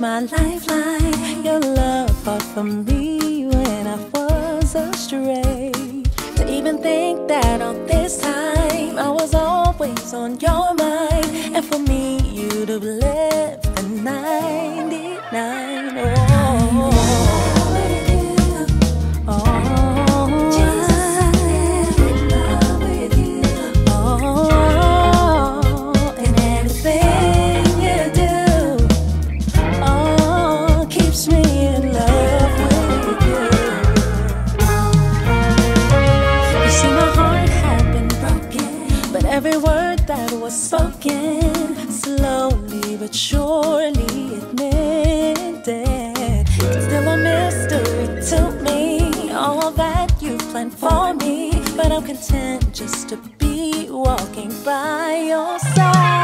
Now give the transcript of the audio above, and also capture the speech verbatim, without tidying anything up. My lifeline, your love fought for me when I was astray. To even think that all this time I was always on your mind, and for me you'd have left the ninety-nine. Oh. Every word that was spoken, slowly but surely it meant it. It's still a mystery to me, all that you planned for me, but I'm content just to be walking by your side.